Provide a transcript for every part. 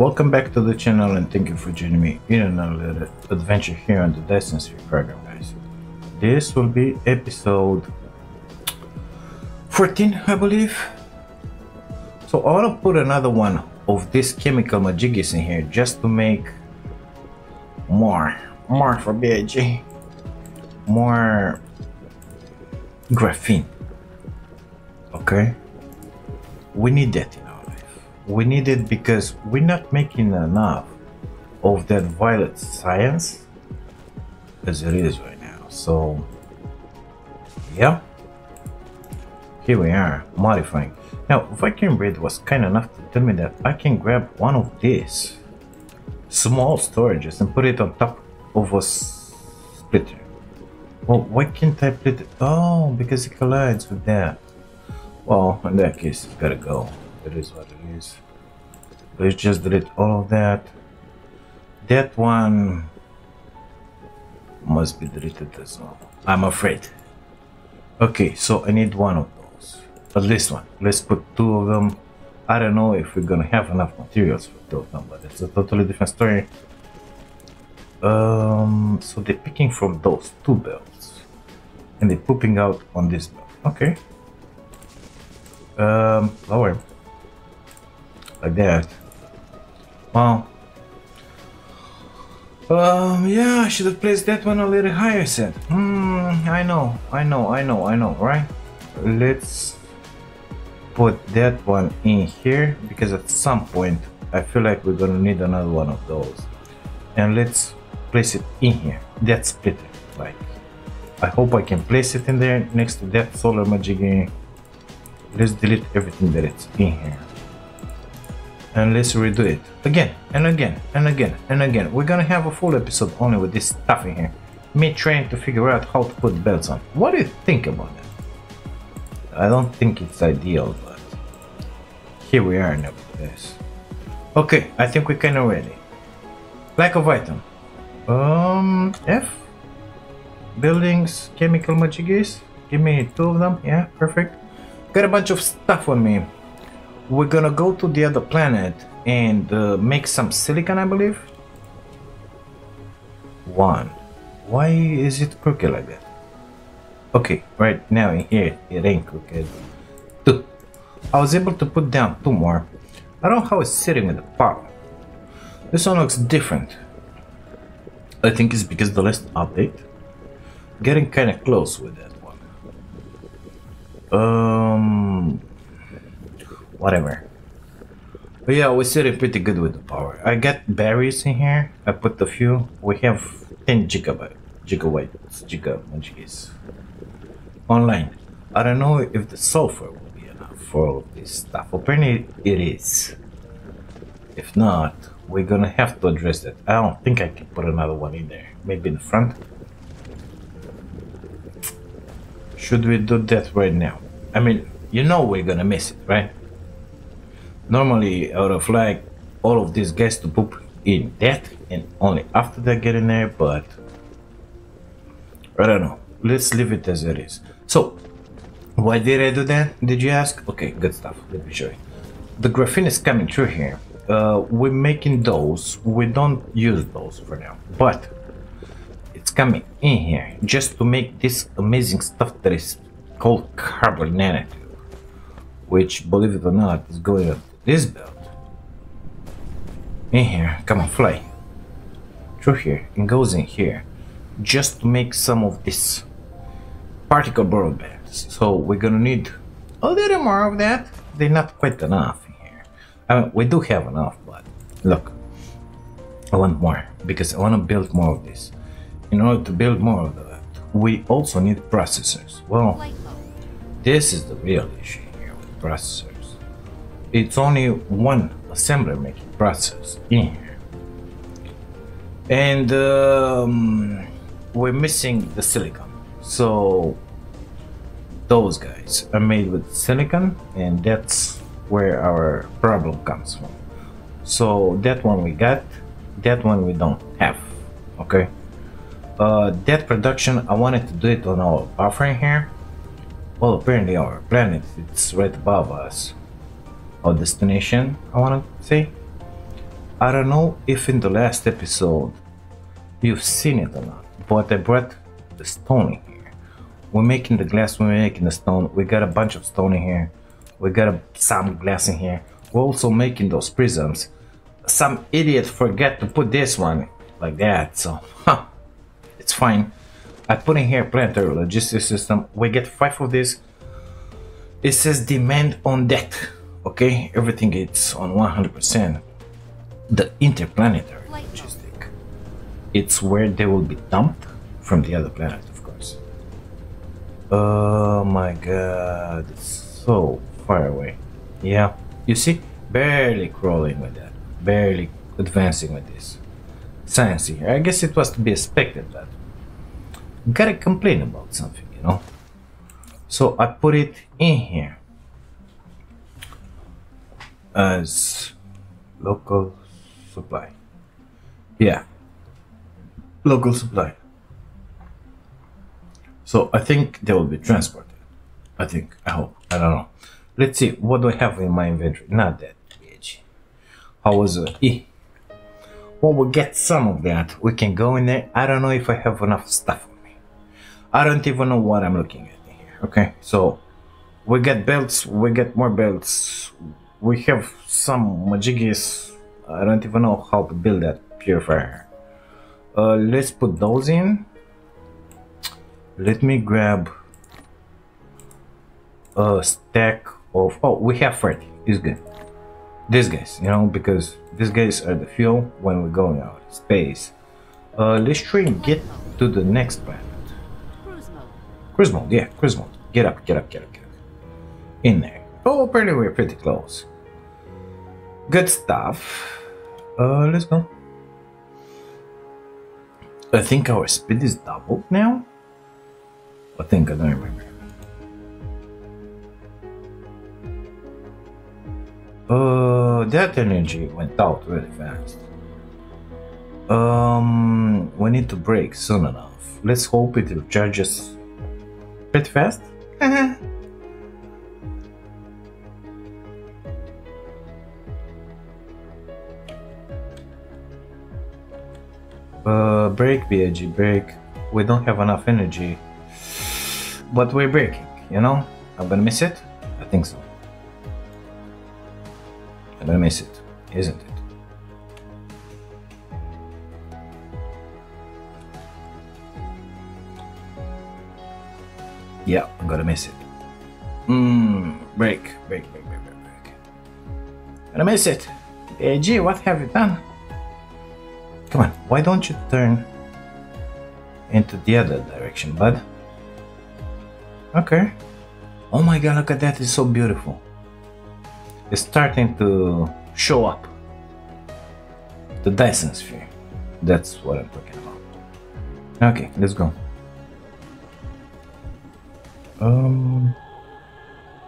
Welcome back to the channel and thank you for joining me in another adventure here on the Dyson Sphere Program, guys. This will be episode 14, I believe. So I want to put another one of these chemical majiggies in here just to make more for BIG, more graphene. Okay, we need that in our life. We need it because we're not making enough of that violet science as it is right now. So yeah, here we are modifying. Now Viking Red was kind enough to tell me that I can grab one of these small storages and put it on top of a splitter. Well, why can't I split it? Oh, because it collides with that. Well, in that case, it's gotta go. It is what it is. Let's just delete all of that. That one must be deleted as well, I'm afraid. Okay, so I need one of those. At least one. Let's put two of them. I don't know if we're gonna have enough materials for two of them, but it's a totally different story. So they're picking from those two belts and they're pooping out on this belt. Okay. Lower. Like that. Well. Yeah, I should have placed that one a little higher, said. I know, right? Let's put that one in here because at some point I feel like we're gonna need another one of those. And let's place it in here. That splitter. Like, I hope I can place it in there next to that solar majiggy. Let's delete everything that it's in here. And let's redo it again and again and again and again. We're gonna have a full episode only with this stuff in here. Me trying to figure out how to put belts on. What do you think about that? I don't think it's ideal, but here we are now with this. Okay, I think we're kind of ready. Lack of item. F? Buildings, chemical majiggies. Give me two of them. Yeah, perfect. Got a bunch of stuff on me. We're gonna go to the other planet and make some silicon, I believe. One. Why is it crooked like that? Okay, right now in here, it ain't crooked. Two. I was able to put down two more. I don't know how it's sitting with the power. This one looks different. I think it's because the last update. Getting kind of close with that one. Whatever. But yeah, we're sitting pretty good with the power. I got batteries in here. I put a few. We have 10 gigawatts online. I don't know if the sulfur will be enough for all of this stuff. Apparently it is. If not, we're gonna have to address that. I don't think I can put another one in there. Maybe in the front. Should we do that right now? I mean, you know we're gonna miss it, right? Normally I would have liked all of these guys to poop in that and only after they get in there, but I don't know. Let's leave it as it is. So, why did I do that? Did you ask? Okay, good stuff. Let me show you. The graphene is coming through here. We're making those. We don't use those for now, but it's coming in here just to make this amazing stuff that is called carbon nanotube, which, believe it or not, is going on this belt in here. Come on, fly through here and goes in here just to make some of this particle broadbands. So we're gonna need a little more of that. They're not quite enough. I mean, we do have enough, but look, I want more because I want to build more of this. In order to build more of that, we also need processors. Well, this is the real issue here with processors. It's only one assembler making process in here. And we're missing the silicon. So those guys are made with silicon, and that's where our problem comes from. So that one we got, that one we don't have. Okay, that production, I wanted to do it on our buffer in here. Well, apparently our planet, it's right above us, our destination, I want to say. I don't know if in the last episode you've seen it or not, but I brought the stone in here. We're making the glass, we're making the stone. We got a bunch of stone in here. We got some glass in here. We're also making those prisms. Some idiot forget to put this one like that, so it's fine. I put in here planter, logistics system. We get 5 of this. It says demand on deck. Okay, everything it's on 100%. The interplanetary logistic, it's where they will be dumped from the other planet, of course. Oh my god, it's so far away. Yeah, you see, barely crawling with that, barely advancing with this science here. I guess it was to be expected, but gotta complain about something, you know. So I put it in here as local supply. Yeah, local supply. So I think they will be transported. I think, I hope, I don't know. Let's see, what do I have in my inventory? Not that bitch. How was it? Well, we'll get some of that. We can go in there. I don't know if I have enough stuff on me. I don't even know what I'm looking at in here. Okay, so we get belts, we get more belts. We have some majigis. I don't even know how to build that purifier. Let's put those in. Let me grab a stack of... Oh, we have 30. It's good. These guys, you know, because these guys are the fuel when we're going out of space. Let's try and get to the next planet. Cruise mode, yeah, cruise mode. Get up, get up, get up, get up. In there. Oh, apparently we're pretty close. Good stuff. Let's go. I think our speed is doubled now. I think, I don't remember. That energy went out really fast. We need to break soon enough. Let's hope it recharges pretty fast. Break, BIG, break. We don't have enough energy, but we're breaking, you know? I'm gonna miss it? I think so. I'm gonna miss it, isn't it? Yeah, I'm gonna miss it. Break, break, break, break, break, break. I'm gonna miss it. BIG, what have you done? Come on, why don't you turn into the other direction, bud? Okay. Oh my god, look at that, it's so beautiful. It's starting to show up. The Dyson Sphere. That's what I'm talking about. Okay, let's go.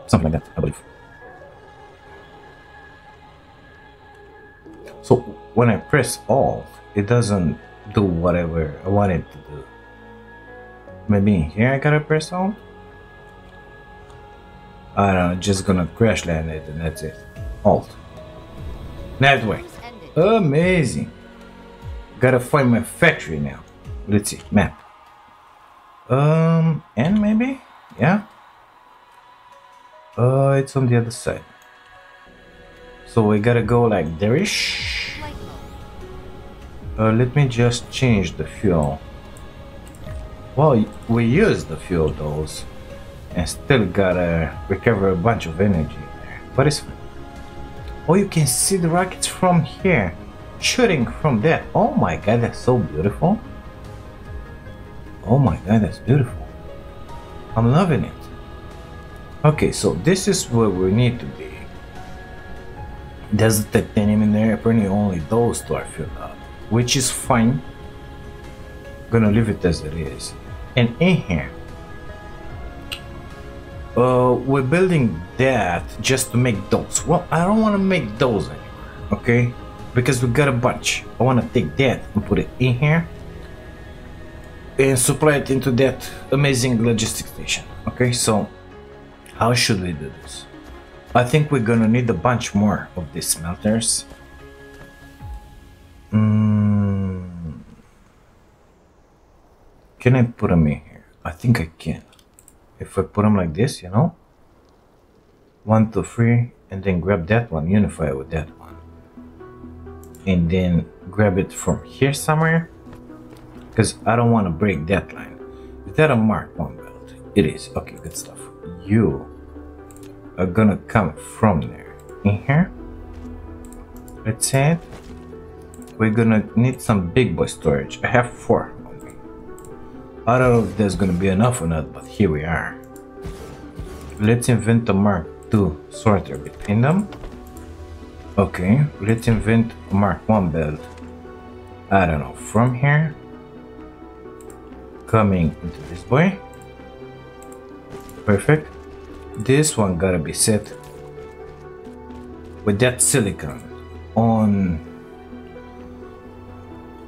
Something like that, I believe. So, when I press Alt, it doesn't do whatever I want it to do. Maybe in here I gotta press Alt? I don't know, just gonna crash land it and that's it. Alt. That way. Amazing. Gotta find my factory now. Let's see, map. N maybe? Yeah? It's on the other side. So we gotta go like there-ish. Let me just change the fuel. Well, we used the fuel dose and still gotta recover a bunch of energy there, but it's fine. Oh, you can see the rockets from here, shooting from there. Oh my god, that's so beautiful. Oh my god, that's beautiful. I'm loving it. Okay, so this is where we need to be. There's a titanium in there, apparently only those two are filled up, which is fine. Gonna leave it as it is. And in here, we're building that just to make those. Well, I don't want to make those anymore, okay? Because we got a bunch. I want to take that and put it in here and supply it into that amazing logistics station, okay? So, how should we do this? I think we're gonna need a bunch more of these smelters. Can I put them in here? I think I can. If I put them like this, you know, 1, 2, 3, and then grab that one, unify with that one, and then grab it from here somewhere, because I don't want to break that line. Is that a mark one belt? It is. Okay, good stuff. You are gonna come from there in here. Let's say it. We're gonna need some big boy storage. I have 4 on me. I don't know if there's gonna be enough or not, but here we are. Let's invent a Mark II sorter between them. Okay, let's invent a Mark I belt. I don't know, from here, coming into this boy. Perfect. This one gotta be set with that silicone on,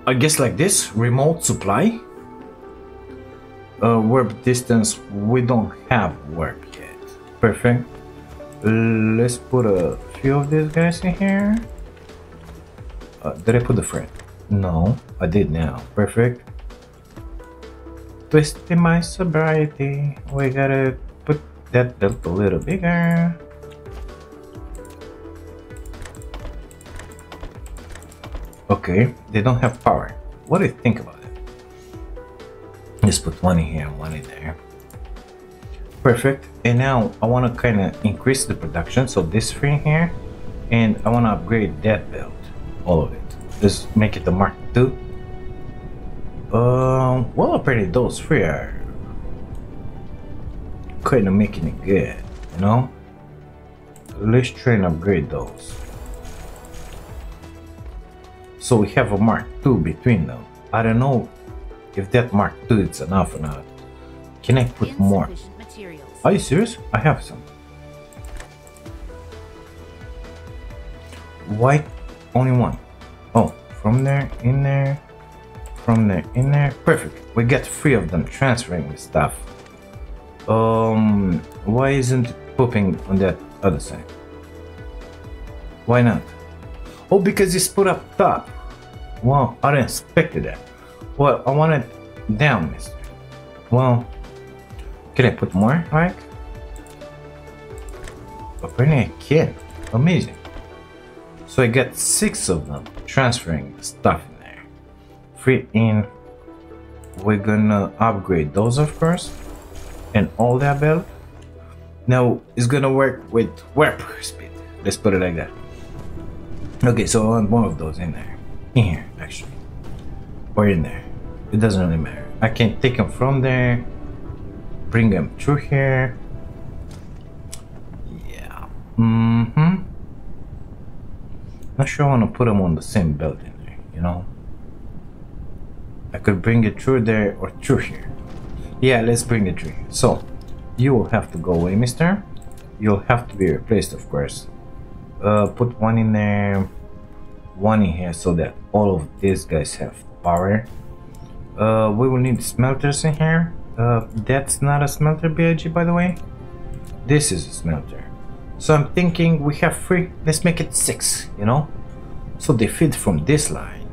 I guess, like this. Remote supply. Warp distance, we don't have warp yet. Perfect. Let's put a few of these guys in here. Did I put the frame? No, I did now. Perfect. Twisting my sobriety. We gotta put that belt a little bigger. Okay, they don't have power. What do you think about it? Let's put one in here and one in there. Perfect. And now I want to kind of increase the production. So this frame here, and I want to upgrade that belt, all of it. Let's make it the Mark II. Well, apparently those three are kind of making it good, you know. Let's try and upgrade those. So we have a Mark II between them. I don't know if that Mark II is enough or not. Can I put more? Materials. Are you serious? I have some. Why only one? Oh, from there, in there, from there, in there. Perfect. We get 3 of them transferring with stuff. Why isn't it popping on that other side? Why not? Oh, because it's put up top. Wow, I didn't expect that. Well, I want it down, mister. Well, can I put more, like? Apparently I can. Amazing. So I got 6 of them transferring stuff in there. 3 in. We're gonna upgrade those, of course. And all that belt. Now it's gonna work with warp speed. Let's put it like that. Okay, so I want one of those in there. In here, actually. Or in there. It doesn't really matter. I can take them from there. Bring them through here. Yeah. Mm-hmm. Not sure I want to put them on the same belt in there, you know. I could bring it through there or through here. Yeah, let's bring it through here. So, you will have to go away, mister. You'll have to be replaced, of course. Put one in there, one in here, so that all of these guys have power. We will need smelters in here. That's not a smelter, BIG, by the way. This is a smelter. So I'm thinking we have 3, let's make it 6, you know? So they feed from this line.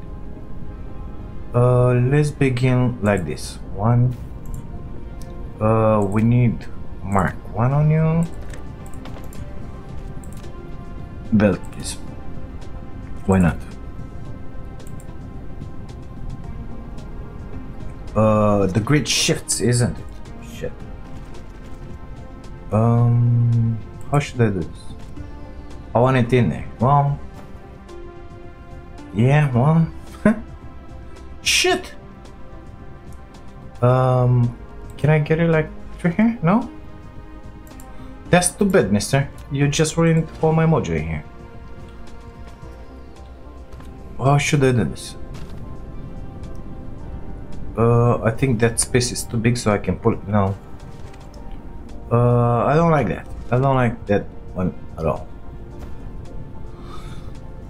Let's begin like this. 1. We need Mark 1 on you. Belt, please. Why not? The grid shifts, isn't it? Shit. How should I do this? I want it in there. Well. Yeah, well. Shit! Can I get it like through here? No? That's too bad, mister. You just ruined all my mojo in here. How should I do this? I think that space is too big, so I can pull it. No. I don't like that. I don't like that one at all.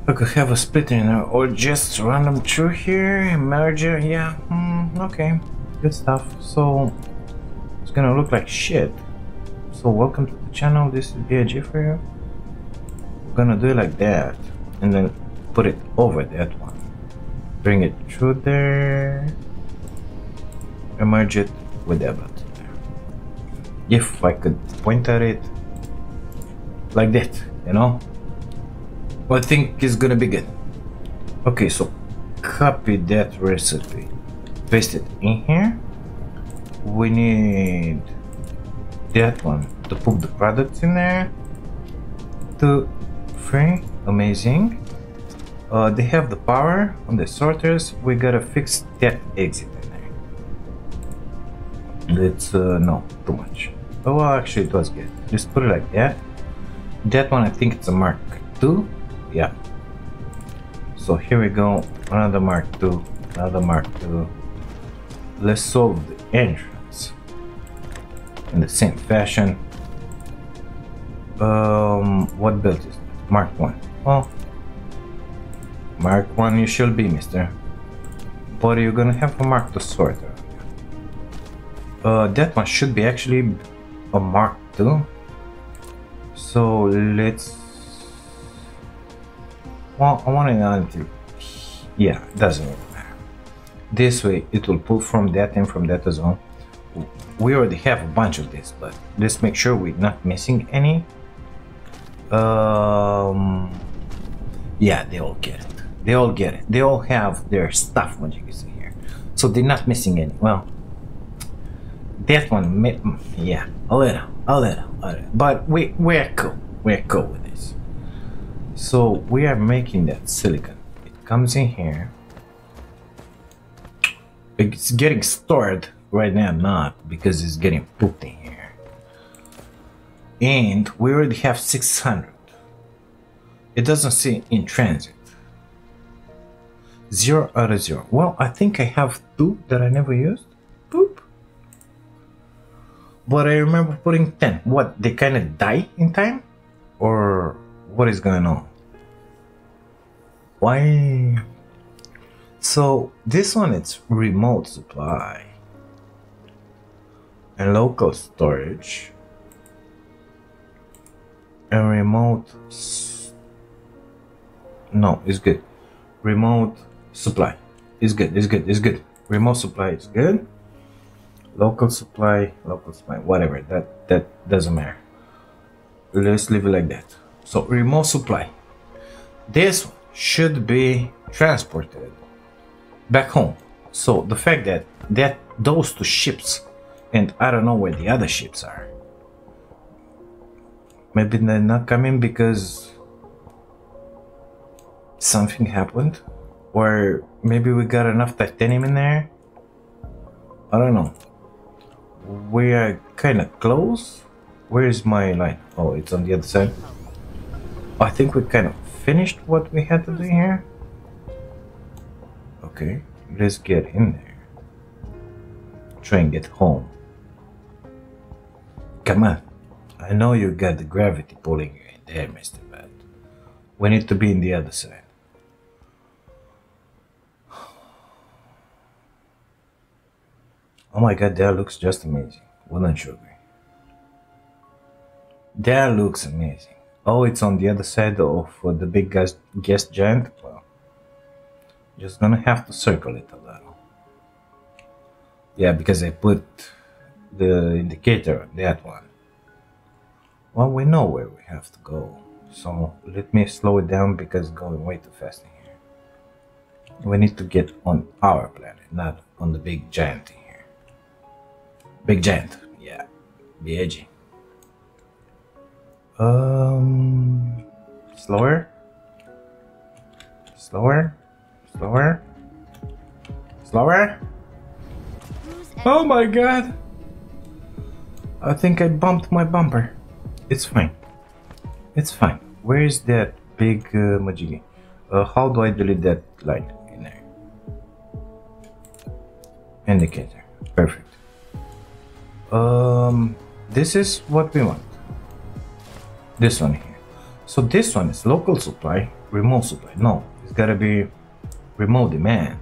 I could have a splitter in there, or just run them through here, merger, yeah. Okay, good stuff. So, it's gonna look like shit. So welcome to the channel, this is BIG for you. I'm gonna do it like that, and then put it over that one. Bring it through there. and merge it with a button. If I could point at it like that, you know, I think it's gonna be good. Okay, so copy that recipe, paste it in here. We need that one to put the products in there. 2, 3, amazing. They have the power on the sorters. We gotta fix that exit in there. That's no, too much. Oh, well, actually it was good. Just put it like that. That one, I think it's a Mark II. Yeah. So here we go. Another Mark II. Another Mark II. Let's solve the entrance in the same fashion. What build is that? Mark I. Oh. Mark I you shall be, mister. But you're gonna have a Mark II sorter. That one should be actually a Mark II. So let's... Well, I want it until... Yeah, it doesn't really matter. This way it will pull from that and from that as well. We already have a bunch of this, but let's make sure we're not missing any. Yeah, they all get it. They all get it. They all have their stuff when you see here. So they're not missing any. Well, that one, yeah, a little. But we're cool. We're cool with this. So we are making that silicon. It comes in here. It's getting stored right now, not because it's getting pooped in here. And we already have 600. It doesn't say in transit. 0 out of 0. Well, I think I have 2 that I never used. Boop. But I remember putting 10. What, they kind of die in time? Or what is going on? Why? So this one, it's remote supply and local storage and remote remote supply is good, remote supply is good, local supply, whatever, that doesn't matter. Let's leave it like that. So remote supply, this should be transported back home. So the fact that those 2 ships, and I don't know where the other ships are, maybe they're not coming because something happened, or maybe we got enough titanium in there. I don't know. We are kind of close. Where is my line? Oh, it's on the other side. I think we kind of finished what we had to do here. Okay, let's get in there. Try and get home. Come on. I know you got the gravity pulling you in there, Mr. Bat. We need to be in the other side. Oh my god, that looks just amazing. Wouldn't you agree? That looks amazing. Oh, it's on the other side of the big gas giant. Well, just gonna have to circle it a little. Yeah, because I put the indicator on that one. Well, we know where we have to go. So let me slow it down because it's going way too fast in here. We need to get on our planet, not on the big giant. Big giant, yeah, be edgy. Slower. Oh my god! I think I bumped my bumper. It's fine. It's fine. Where is that big majiggy? How do I delete that line in there? Indicator. Perfect. This is what we want, this one here. So this one is local supply, remote supply. No, it's gotta be remote demand.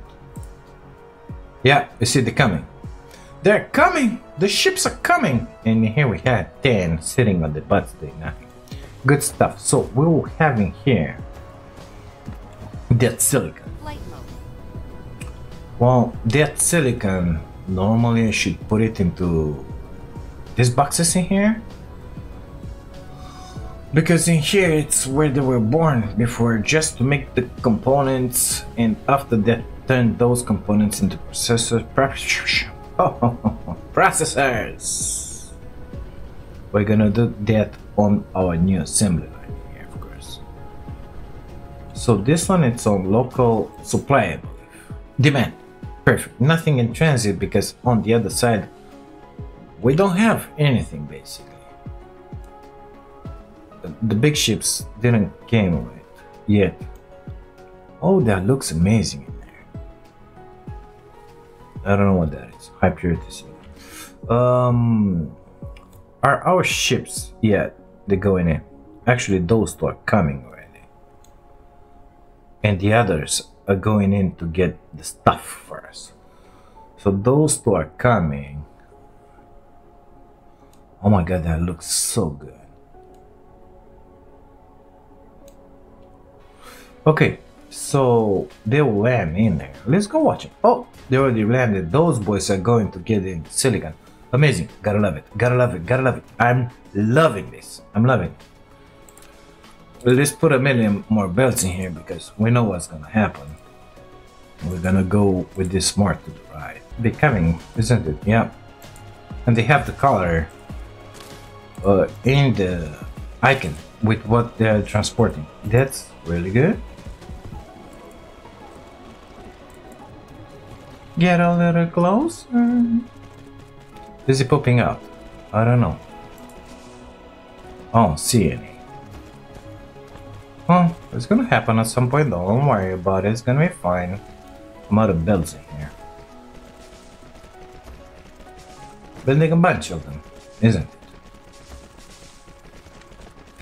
Yeah, you see, they're coming, the ships are coming. And here we had 10 sitting on the butts doing nothing. Good stuff. So we will have in here that silicon. Well, that silicon Normally I should put it into these boxes in here, because in here it's where they were born before, just to make the components, and after that turn those components into processors. We're gonna do that on our new assembly line here, of course. So this one, it's on local supply, I believe. Demand. Perfect. Nothing in transit, because on the other side we don't have anything basically. The big ships didn't came with it yet. Oh, that looks amazing in there. I don't know what that is. High purity silver. Are our ships? Yeah, they go in it. Actually, those two are coming already, and the others are going in to get the stuff for us. So those two are coming. Oh my god, that looks so good. Okay, so they will land in there. Let's go watch it. Oh, they already landed. Those boys are going to get in silicon. Amazing. Gotta love it. Gotta love it. Gotta love it. I'm loving this. I'm loving it. Let's put a million more belts in here, because we know what's gonna happen. We're gonna go with this smart to the right. They're coming, isn't it? Yeah. And they have the color in the icon with what they're transporting. That's really good. Get a little closer. Is it popping out? I don't know. I don't see any. Well, it's gonna happen at some point though. Don't worry about it. It's gonna be fine. I'm out of belts in here. Building a bunch of them, isn't it?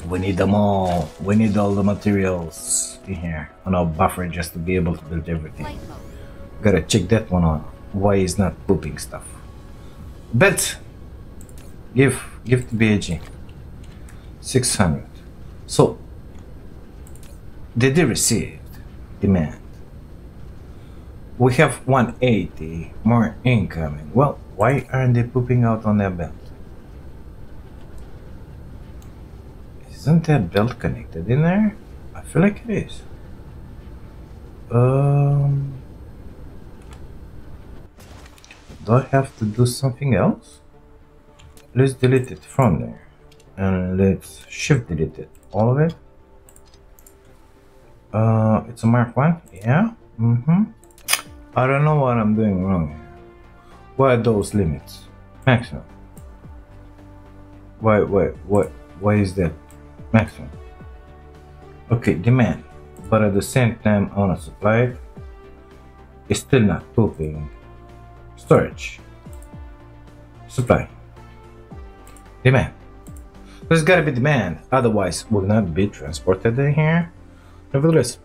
We need them all. We need all the materials in here on our buffer just to be able to build everything. Gotta check that one on. Why is not pooping stuff? Bet. Give to BAG. 600. So did they receive demand? We have 180 more incoming. Well, why aren't they pooping out on their belt? Isn't their belt connected in there? I feel like it is. Do I have to do something else? Let's delete it from there. And let's shift delete it. All of it. It's a mark one. Yeah. Mm-hmm. I don't know what I'm doing wrong here. Why are those limits? Maximum. Why is that? Maximum. Okay, demand. But at the same time, I want to supply it. It's still not pooping. Storage, supply, demand. There's gotta be demand, otherwise will not be transported in here. Nevertheless,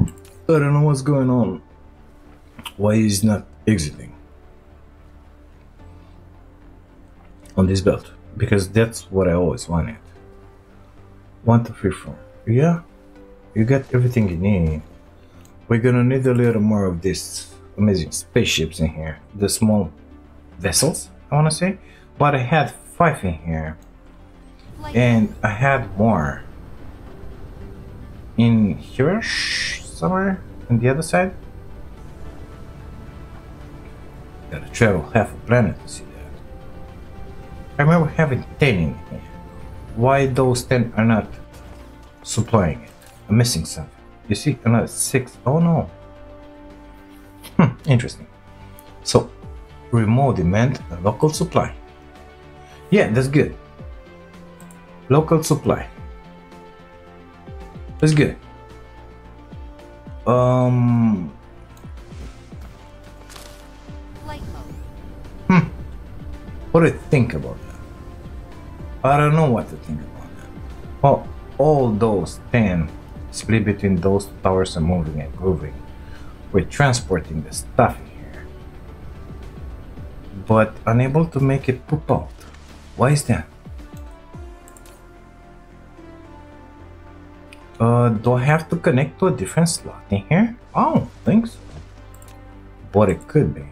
I don't know what's going on. Why is not exiting on this belt? Because that's what I always wanted. 1, 2, 3, 4. Yeah, you got everything you need. We're gonna need a little more of this. Amazing spaceships in here, the small vessels, I want to say, but I had 5 in here, and I had more in here somewhere on the other side. Gotta travel half a planet to see that. I remember having 10 in here. Why those 10 are not supplying it? I'm missing something. You see, another 6. Oh no. Interesting. So, remote demand and local supply. Yeah, that's good. Local supply. That's good. What do you think about that? I don't know what to think about that. Well, all those 10 split between those towers are moving and grooving. We're transporting the stuff in here, but unable to make it poop out. Why is that? Do I have to connect to a different slot in here? I don't think so, but it could be.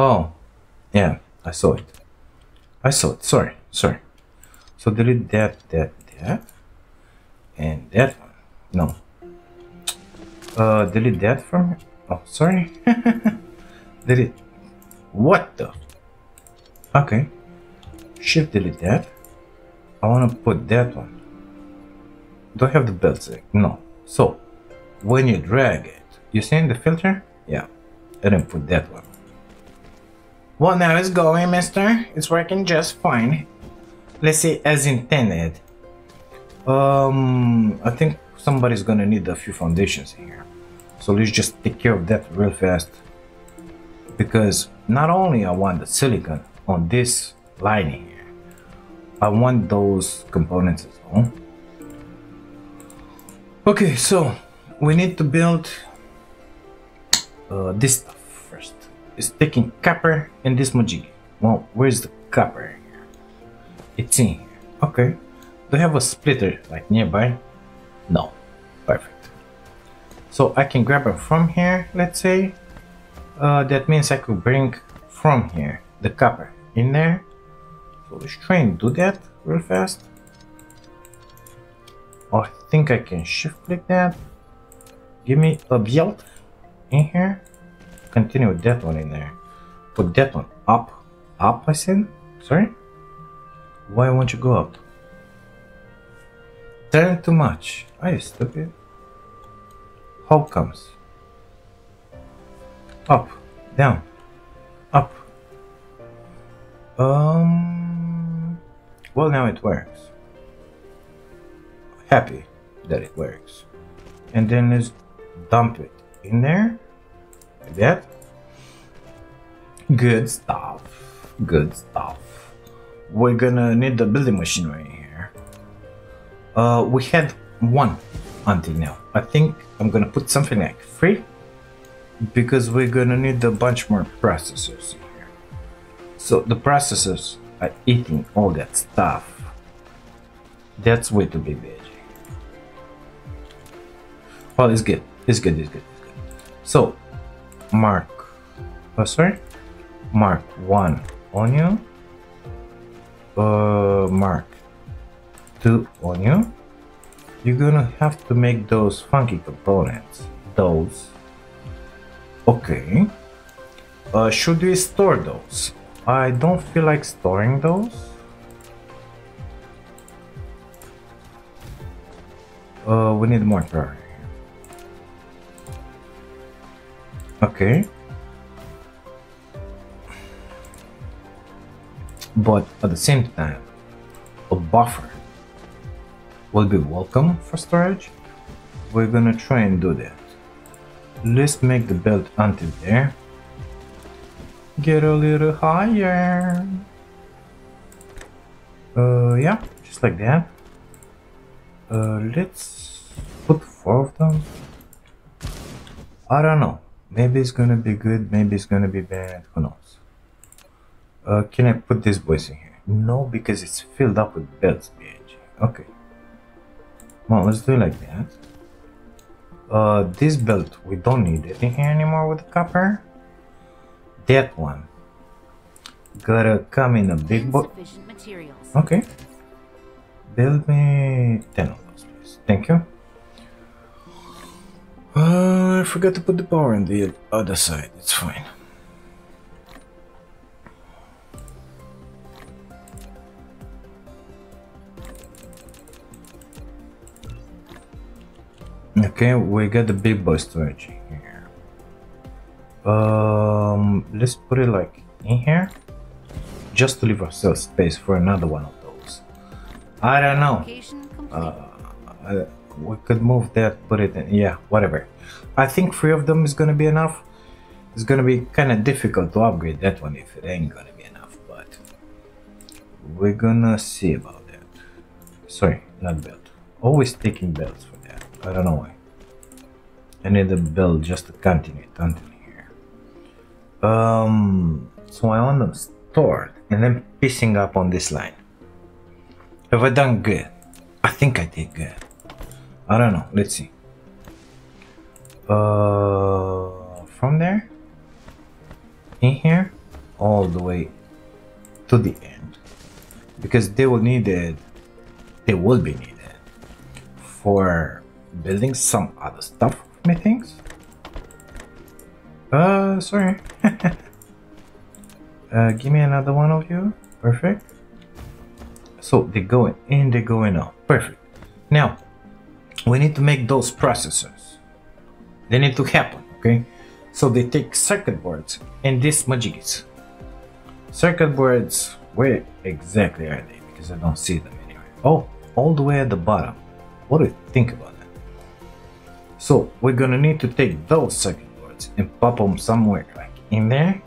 Oh, yeah, I saw it, sorry. So delete that, and that one, no. Delete that from it. Oh, sorry. Delete. What the? Okay. Shift delete that. I want to put that one. Do I have the belt select? No. So, when you drag it, you see in the filter? Yeah. I didn't put that one. Well, now it's going, mister. It's working just fine. Let's see, as intended. I think somebody's gonna need a few foundations in here, so let's just take care of that real fast, because not only I want the silicon on this lining here, I want those components as well. Okay, so we need to build this stuff first. It's taking copper and this mojigi. Well, where's the copper here? It's in here. Okay, do I have a splitter like nearby? No. Perfect. So I can grab it from here, let's say. That means I could bring from here the copper in there. So let's try and do that real fast. I think I can shift click that. Give me a belt in here. Continue with that one in there. Put that one up. Up, I said? Sorry? Why won't you go up? Turn too much. Are you stupid? How comes? Up, down, up. Well, now it works. Happy that it works. And then let's dump it in there. Like that. Good stuff. Good stuff. We're gonna need the building machinery in here. We had one until now. I think I'm gonna put something like 3, because we're gonna need a bunch more processors in here. So the processors are eating all that stuff. That's way too big, baby. Well, it's good. It's good. So mark 1 on you. Mark 2 on you. You're gonna have to make those funky components. Those. Okay. Should we store those? I don't feel like storing those. We need more power. Okay. But at the same time, a buffer will be welcome for storage. We're gonna try and do that. Let's make the belt until there. Get a little higher. Yeah, just like that. Let's put 4 of them. I don't know. Maybe it's gonna be good, maybe it's gonna be bad, who knows. Can I put these boys in here? No, because it's filled up with belts, bitch. Okay. Well, let's do it like that. This belt, we don't need it in here anymore with the copper. That one gotta come in a big box. Okay. Build me 10 of those, please. Thank you. I forgot to put the power on the other side. It's fine. Okay, we got the big boy storage in here. Let's put it like in here, just to leave ourselves space for another one of those. I don't know. We could move that, put it in, yeah, whatever. I think 3 of them is gonna be enough. It's gonna be kind of difficult to upgrade that one if it ain't gonna be enough, but we're gonna see about that. Sorry, not belt. Always taking belts for that. I don't know why. I need a belt just to continue it until here. So I want them stored and then pissing up on this line. Have I done good? I think I did good. I don't know, let's see. From there, in here, all the way to the end, because they will need it. They will be needed for building some other stuff, I think. Sorry. Give me another one of you. Perfect. So they're going in, they're going out. Perfect. Now we need to make those processors. They need to happen, okay? So they take circuit boards and these majiggies. Circuit boards, where exactly are they? Because I don't see them anywhere. Oh, all the way at the bottom. What do you think about that? So we're gonna need to take those circuit boards and pop them somewhere like in there.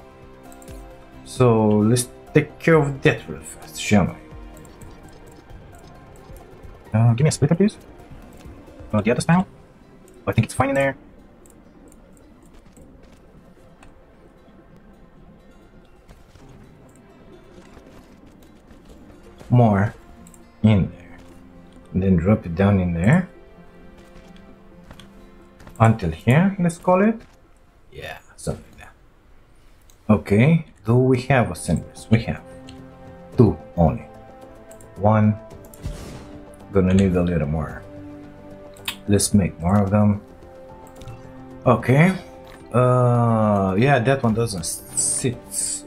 So let's take care of that real fast, shall we? Give me a splitter, please. The other style. I think it's fine in there. More in there. And then drop it down in there. Until here, let's call it. Yeah, something like that. Okay, do we have assemblies? We have two only. One. Gonna need a little more. Let's make more of them. Okay. Yeah, that one doesn't sit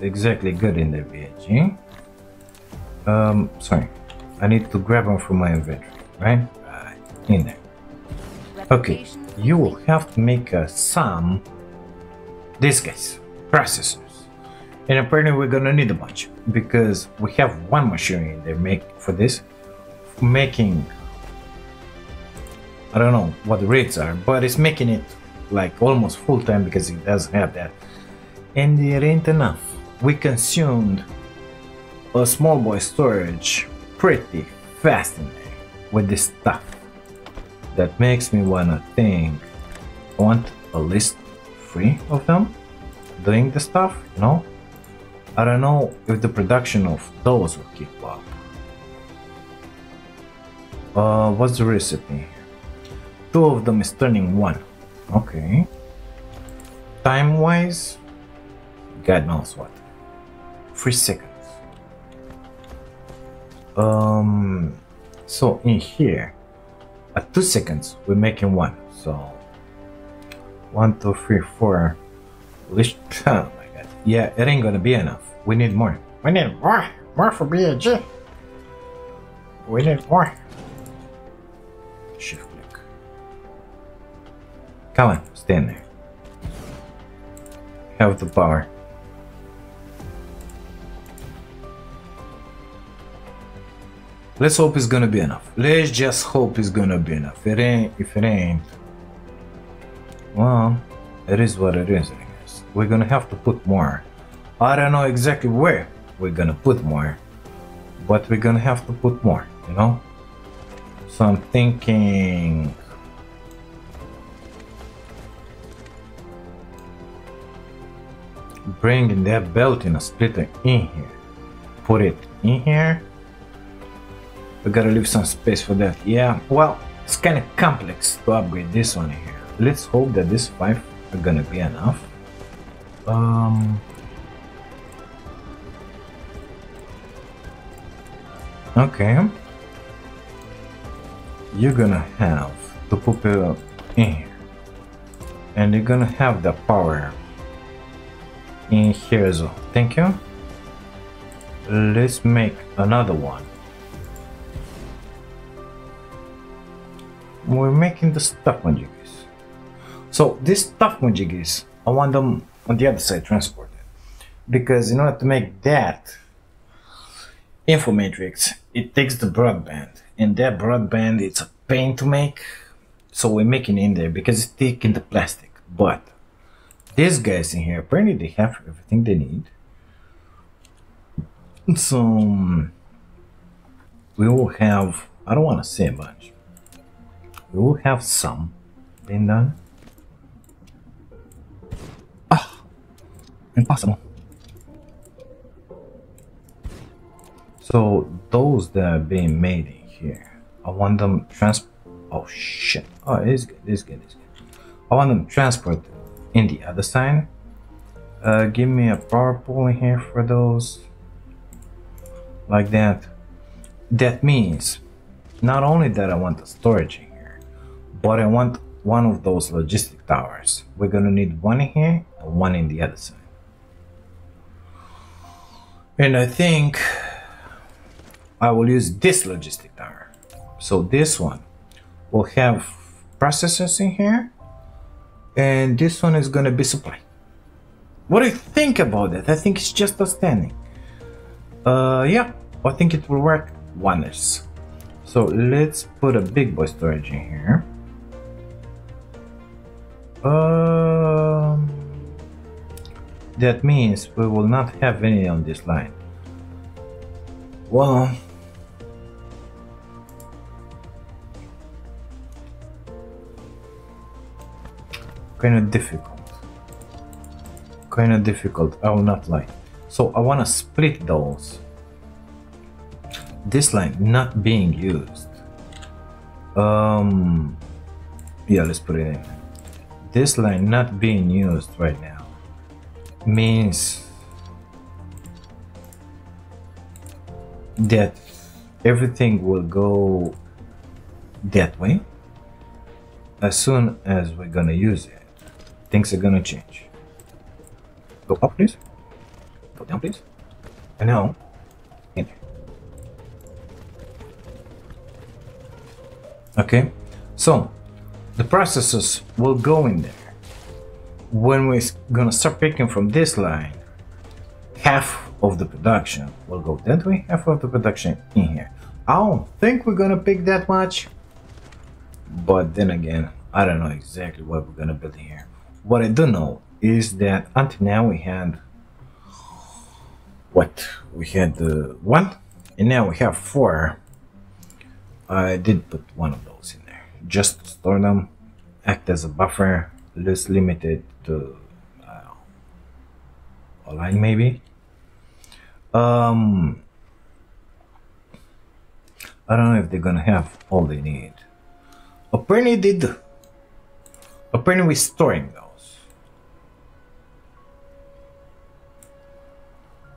exactly good in the VG. Sorry, I need to grab them from my inventory, right? Right in there. Okay, you will have to make some these guys processors, and apparently we're gonna need a bunch because we have one machine in there make for this. Making, I don't know what the rates are, but it's making it like almost full time because it doesn't have that, and it ain't enough. We consumed a small boy storage pretty fast in there with this stuff. That makes me wanna think, I want a list free of them doing the stuff, you know. I don't know if the production of those will keep up. What's the recipe? Two of them is turning one. Okay. Time wise, God knows what. 3 seconds. So in here, at 2 seconds, we're making one. So 1, 2, 3, 4. List. Oh my God. Yeah, it ain't gonna be enough. We need more. We need more. More for BIG. We need more. Shift click. Come on, stand there. Have the power. Let's hope it's gonna be enough. Let's just hope it's gonna be enough. It ain't, if it ain't, well, it is what it is. We're gonna have to put more. I don't know exactly where we're gonna put more, but we're gonna have to put more, you know? So I'm thinking bringing that belt in a splitter in here. Put it in here. We gotta leave some space for that. Yeah, well, it's kind of complex to upgrade this one in here. Let's hope that these 5 are gonna be enough. Okay. You're gonna have to put it in here, and you're gonna have the power in here as well. Thank you. Let's make another one. We're making the stuff majiggies. So these stuff majiggies, I want them on the other side transported, because in order to make that info matrix, it takes the broadband. And that broadband, it's a pain to make, so we're making it in there because it's thick in the plastic. But these guys in here, apparently they have everything they need, so we will have, I don't want to say a bunch, we will have some being done. Ah, impossible. So those that are being made in here, I want them oh shit, oh it's good, it's good, it's good. I want them transported in the other side, Give me a power pole in here for those. Like that. That means not only that I want the storage in here, but I want one of those logistic towers. We're gonna need one in here and one in the other side. And I think I will use this logistic tower. So this one will have processors in here, and this one is gonna be supply. What do you think about that? I think it's just outstanding. Yeah, I think it will work wonders. So let's put a big boy storage in here. That means we will not have any on this line. Well, kind of difficult, I will not lie. So I want to split those. This line not being used. Yeah, let's put it in. This line not being used right now means that everything will go that way. As soon as we're gonna use it, things are gonna change. Go up, please. Go down, please. And now, in. Okay, so the processors will go in there. When we're gonna start picking from this line, half of the production will go that way, half of the production in here. I don't think we're gonna pick that much, but then again, I don't know exactly what we're gonna build here. What I do know is that until now we had one, and now we have four. I did put one of those in there just to store them, act as a buffer. Let's limit it to a line maybe. I don't know if they're gonna have all they need. Apparently they do. Apparently we're storing them.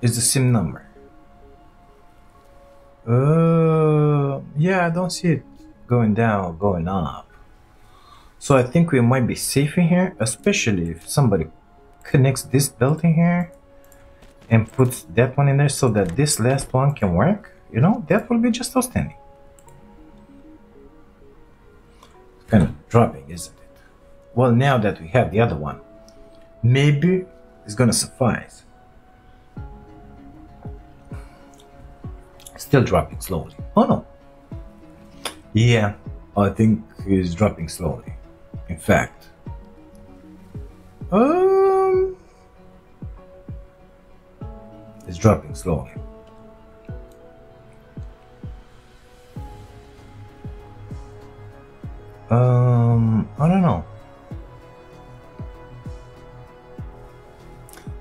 It's the same number. Yeah, I don't see it going down or going up. So I think we might be safe in here, especially if somebody connects this belt in here and puts that one in there so that this last one can work. You know, that will be just outstanding. It's kind of dropping, isn't it? Well, now that we have the other one, maybe it's gonna suffice. Still dropping slowly. Oh no. Yeah, I think he's dropping slowly. In fact. It's dropping slowly. I don't know.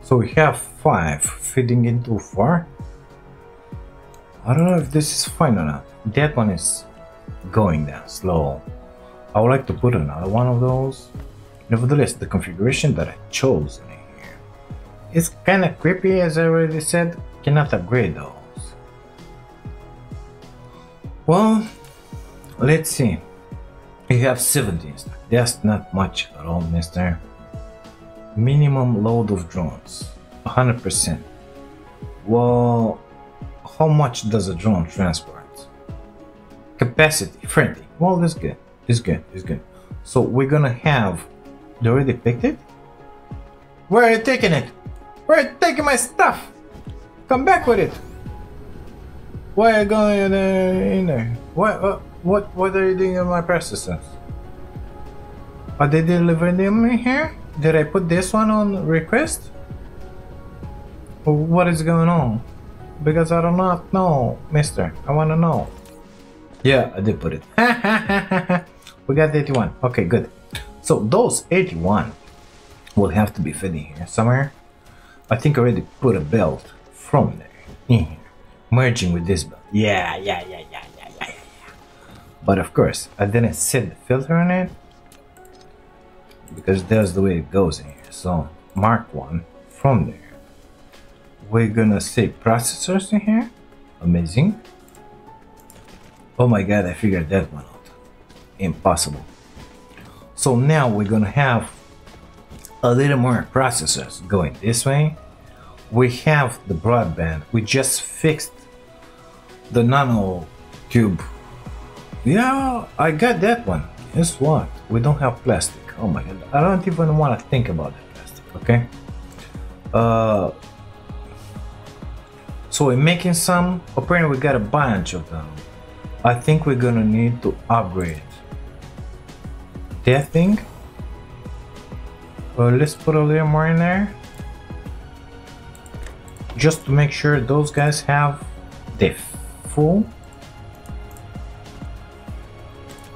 So we have 5 feeding into 4. I don't know if this is fine or not. That one is going down slow. I would like to put another one of those. Nevertheless, the configuration that I chose in here is kind of creepy, as I already said. Cannot upgrade those. Well, let's see. We have 17 stock. That's not much at all, mister. Minimum load of drones, 100%. Well, how much does a drone transport? Capacity, friendly. Well, that's good. It's good. It's good. So we're gonna have. They already picked it? Where are you taking it? Where are you taking my stuff? Come back with it. Why are you going in there? What are you doing in my processors? Are they delivering them in here? Did I put this one on request? What is going on? Because I do not know, mister. I want to know. Yeah, I did put it. We got 81. Okay, good. So those 81 will have to be fed in here somewhere. I think I already put a belt from there in here, merging with this belt. Yeah. But of course, I didn't set the filter on it because that's the way it goes in here. So mark one from there. We're gonna say processors in here. Amazing. Oh my god, I figured that one out. Impossible. So now we're gonna have a little more processors going this way. We have the broadband. We just fixed the nano tube. Yeah, I got that one. Guess what? We don't have plastic. Oh my god, I don't even want to think about the plastic. Okay, so we're making some. Apparently we got a bunch of them. I think we're gonna need to upgrade that thing. Let's put a little more in there just to make sure those guys have the full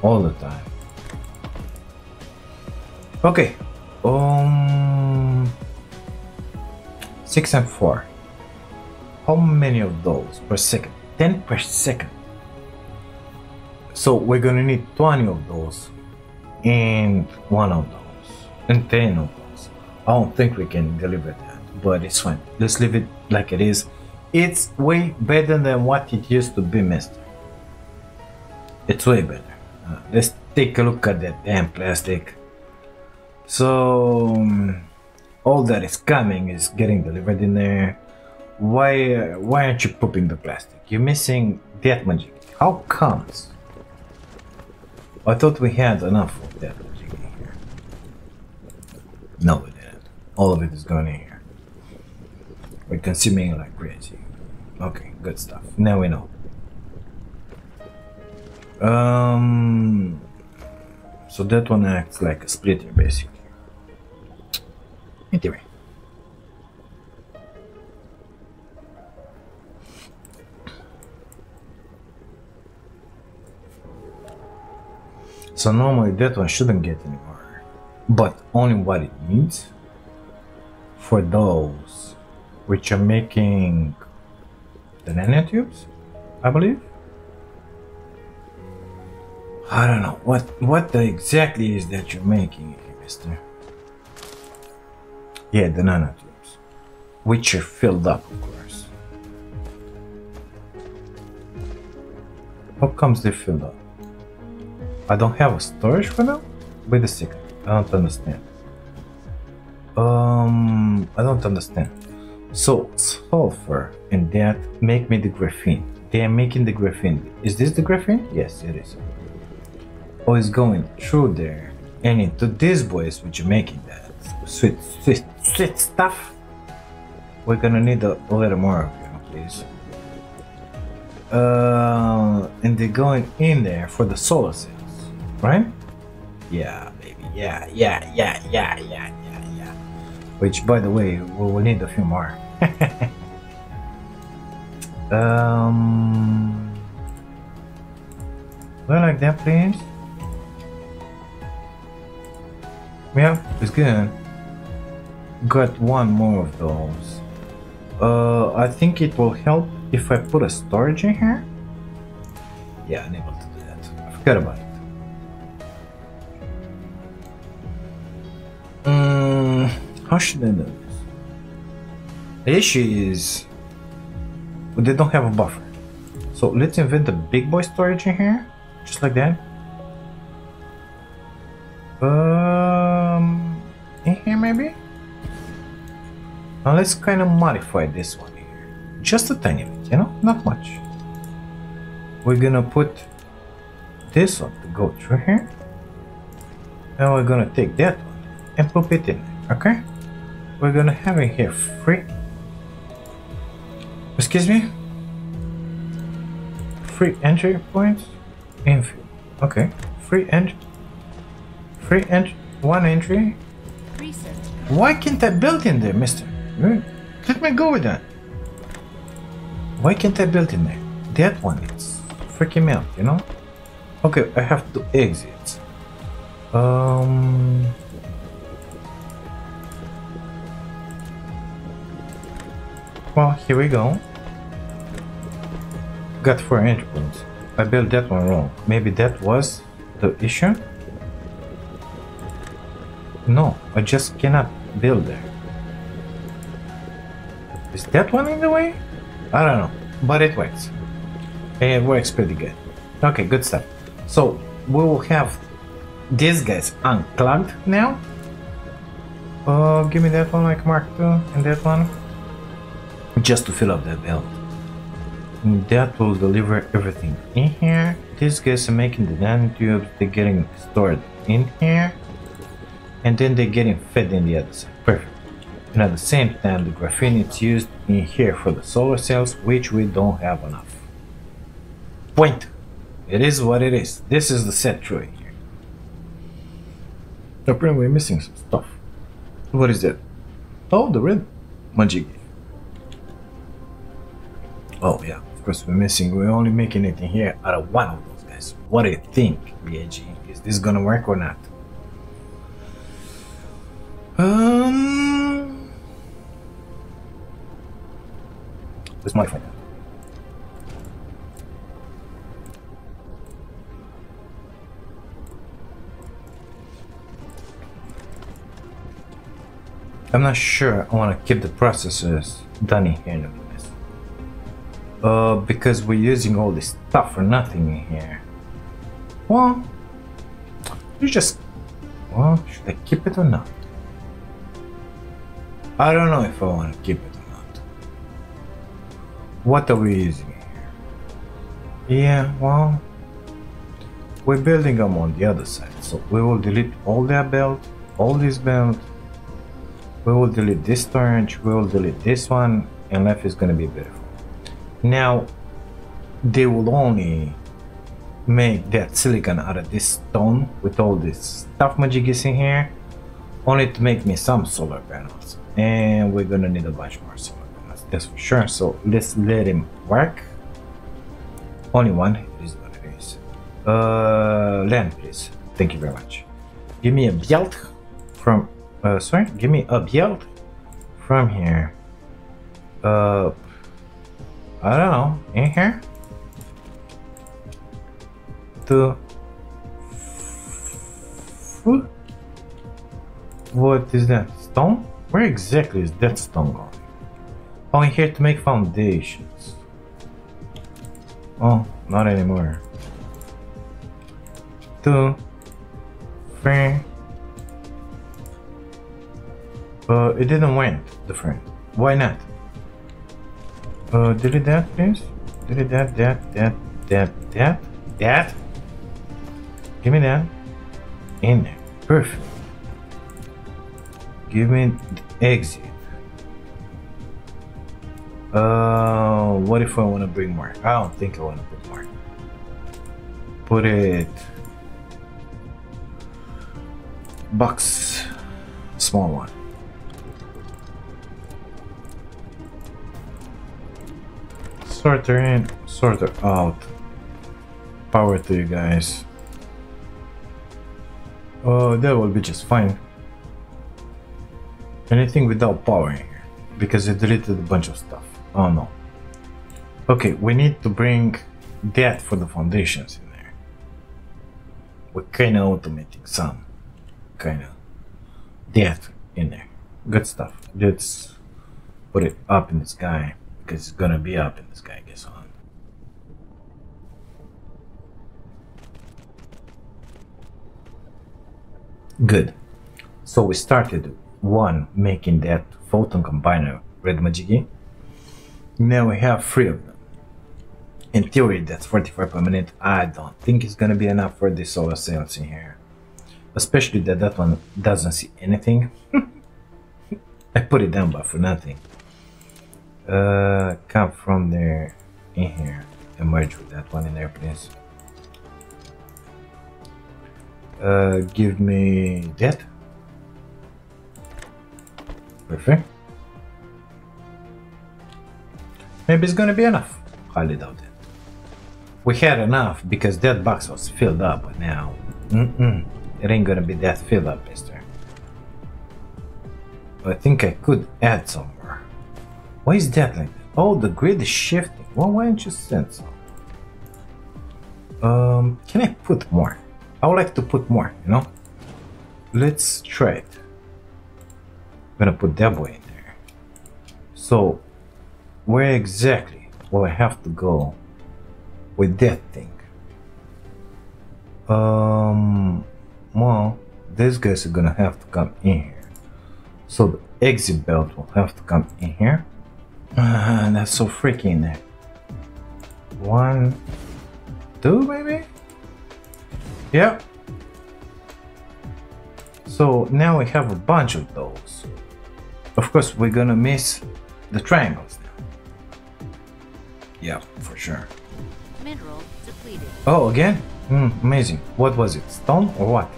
all the time. Okay, 6 and 4. How many of those per second? 10 per second. So we're gonna need 20 of those and 1 of those and 10 of those. I don't think we can deliver that, but it's fine. Let's leave it like it is. It's way better than what it used to be, mister. It's way better. Let's take a look at that damn plastic. So all that is coming is getting delivered in there. Why aren't you pooping the plastic? You're missing that magic. How comes? I thought we had enough of that magic in here. No, we didn't. All of it is going in here. We're consuming like crazy. Okay, good stuff. Now we know. So that one acts like a splitter, basically. Anyway. So normally that one shouldn't get any more, but only what it needs for those which are making the nanotubes, I believe. I don't know what exactly is that you're making here, mister. Yeah, the nanotubes, which are filled up, of course. How comes they filled up? I don't have a storage for them? Wait a second, I don't understand. I don't understand. So sulfur and that make me the graphene. They are making the graphene. Is this the graphene? Yes, it is. Oh, it's going through there and into these boys which are making that sweet stuff. We're gonna need a little more of them, please. And they're going in there for the solar cells, right? Yeah, baby. Yeah. Which, by the way, we will need a few more. Like that, please. Yeah, it's good. Got one more of those. I think it will help if I put a storage in here. Yeah, unable to do that. I forgot about it. How should I do this? The issue is they don't have a buffer. So let's invent a big boy storage in here, just like that. In here maybe. Now let's kind of modify this one here, just a tiny bit, you know, not much. We're gonna put this one to go through here, and we're gonna take that one and put it in. Okay, we're gonna have it here free. Excuse me. Free entry points. Infield. Okay. Free entry. One entry. Research. Why can't I build in there, mister? Let me go with that. Why can't I build in there? That one, it's freaking out, you know? Okay, I have to exit. Well, here we go. Got 4 entry points. I built that one wrong. Maybe that was the issue? No, I just cannot build there. Is that one in the way? I don't know, but it works. It works pretty good. Okay, good stuff. So we will have these guys unclogged now. Give me that one like Mark II and that one. Just to fill up that belt. And that will deliver everything in here. These guys are making the nanotubes, they're getting stored in here. And then they're getting fed in the other side. Perfect. And at the same time, the graphene is used in here for the solar cells, which we don't have enough. Point. It is what it is. This is the set through in here. Apparently we're missing some stuff. What is that? Oh, the red magic. Oh yeah, of course we're missing. We're only making it in here out of one of those guys. What do you think, BIG? Is this gonna work or not? Let's modify that. I'm not sure I want to keep the processors done in here nevertheless. Because we're using all this stuff for nothing in here. Well, you just... Well, should I keep it or not? I don't know if I want to keep it or not. What are we using here? Yeah, well... We're building them on the other side, so we will delete all their belt, all this belt. We will delete this storage, we will delete this one, and life is going to be beautiful. Now, they will only make that silicon out of this stone with all this stuff magic is in here, only to make me some solar panels. And we're going to need a bunch more solar panels, that's for sure. So let's let him work. Only one, it is what it is. Land, please. Thank you very much. Give me a belt from... sorry, give me a belt from here. I don't know, in here? To... What is that? Stone? Where exactly is that stone going? Oh, in here to make foundations. Oh, not anymore. To... Fair. It didn't went different. Why not? Delete that, please. Delete that, that. Give me that. In there. Perfect. Give me the exit. What if I want to bring more? I don't think I want to bring more. Put it... Box. Small one. Sorter in, sorter out. Power to you guys. Oh, that will be just fine. Anything without power in here, because it deleted a bunch of stuff. Oh no. Okay, we need to bring that for the foundations in there. We're kind of automating some. Kind of. That in there. Good stuff. Let's put it up in the sky. Because it's gonna be up in this guy, I guess. On good. So we started one making that photon combiner red majigi. Now we have 3 of them. In theory, that's 45 per minute. I don't think it's gonna be enough for the solar cells in here, especially that that one doesn't see anything. I put it down but for nothing. Come from there in here and merge with that one in there, please. Give me that. Perfect. Maybe it's gonna be enough. Highly doubt it. We had enough because that box was filled up, but now it ain't gonna be that filled up, mister. I think I could add some. Why is that like that? Oh, the grid is shifting. Well, why don't you send some? Can I put more? I would like to put more, you know? Let's try it. I'm gonna put that boy in there. So, Where exactly will I have to go with that thing? Well, these guys are gonna have to come in here. So the exit belt will have to come in here. That's so freaky in there. 1, 2 maybe? Yep. So now we have a bunch of those. Of course we're gonna miss the triangles now. Yeah, for sure. Mineral depleted. Oh, again? Amazing. What was it? Stone or what?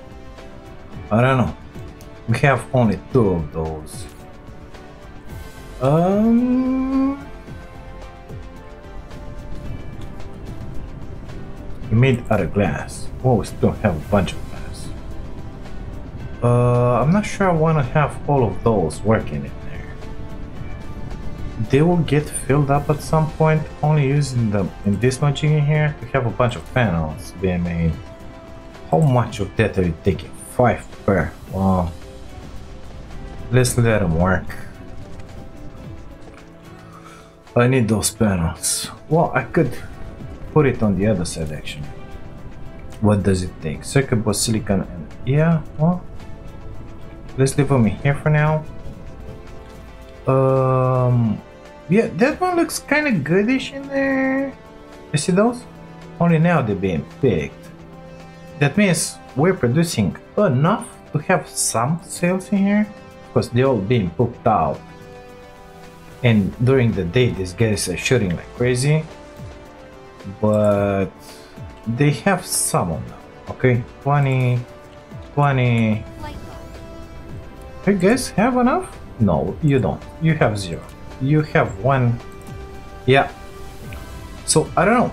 I don't know. We have only 2 of those. Made out of glass. Oh, we still have a bunch of glass. I'm not sure I want to have all of those working in there. They will get filled up at some point. Only using them in this much in here. We have a bunch of panels being made. How much of that are you taking? 5 per. Wow. Let's let them work. I need those panels. Well, I could put it on the other side actually. What does it take? Circuit board, silicon, and yeah, well, let's leave them in here for now. Yeah, that one looks kind of goodish in there. You see those? Only now they're being picked. That means we're producing enough to have some sales in here, because they're all being pooped out. And during the day these guys are shooting like crazy, but they have some of them. Okay, 20, 20. You guys have enough? No, you don't. You have 0. You have 1. Yeah. So I don't know.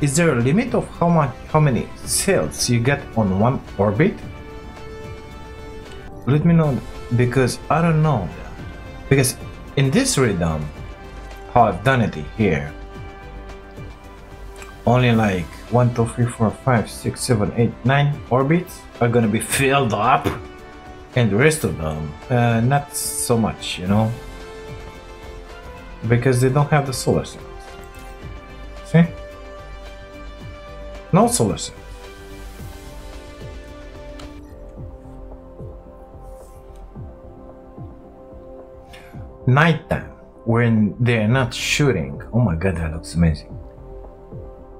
Is there a limit of how many cells you get on one orbit? Let me know, because I don't know that. Because in this rhythm, how I've done it here, only like 1, 2, 3, 4, 5, 6, 7, 8, 9 orbits are gonna be filled up, and the rest of them, not so much, you know, because they don't have the solar cells. See? No solar cells. Nighttime, when they're not shooting. Oh my god, that looks amazing.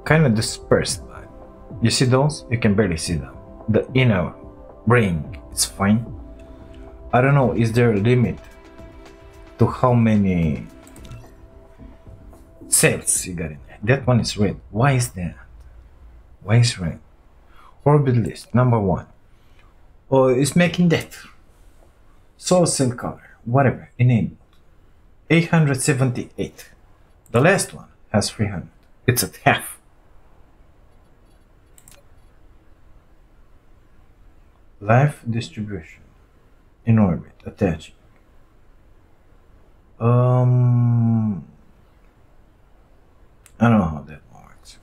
Kind of dispersed line. You see those? You can barely see them. The inner ring is fine. I don't know, is there a limit to how many cells you got in there? That one is red. Why is that? Why is red? Orbit list, number 1. Oh, it's making that. Solar cell color, whatever, enable. 878. The last one has 300. It's at half. Life distribution in orbit, attaching. I don't know how that works.